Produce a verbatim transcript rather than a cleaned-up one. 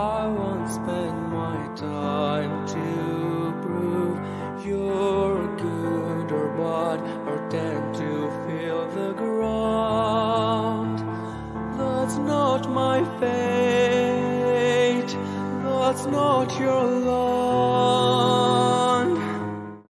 I won't spend my time to prove you're good or bad, or tend to feel the ground. That's not my fate, that's not your life.